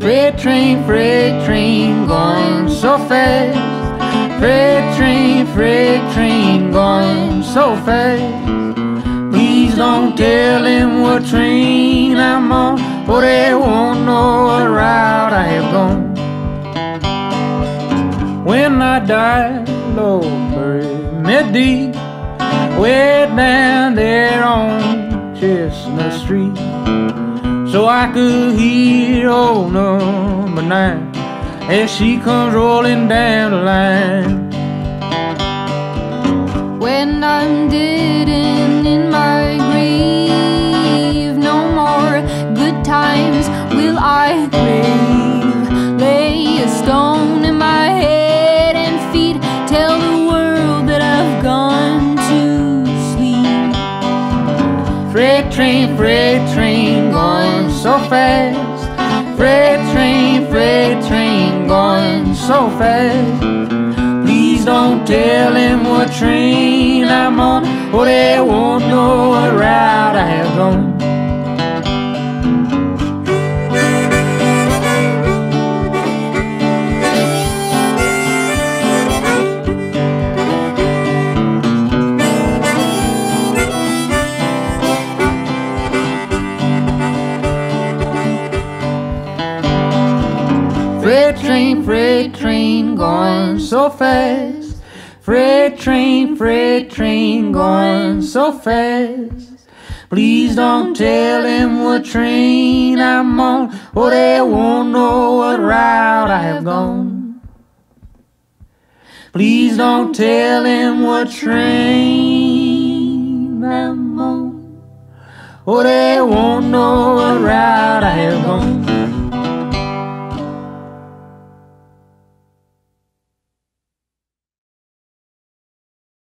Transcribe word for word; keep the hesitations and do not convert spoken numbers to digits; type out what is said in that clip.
Freight train, freight train, going so fast. Freight train, freight train, going so fast. Please don't tell him what train I'm on, for they won't know what route I have gone. When I die, Lord, bury me deep, way down there on Chestnut Street, so I could hear old number nine as she comes rolling down the line. When I'm dead and in my grave, no more good times will I crave. Lay a stone in my head and feet, tell the world that I've gone to sleep. Freight train, freight train, going so fast. Freight train, freight train, going so fast. Please don't tell him what train I'm on, or they won't know what route I have gone. Freight train, freight train, going so fast. Freight train, freight train, going so fast. Please don't tell him what train I'm on, or they won't know what route I have gone. Please don't tell him what train I'm on, or they won't know what route I have gone.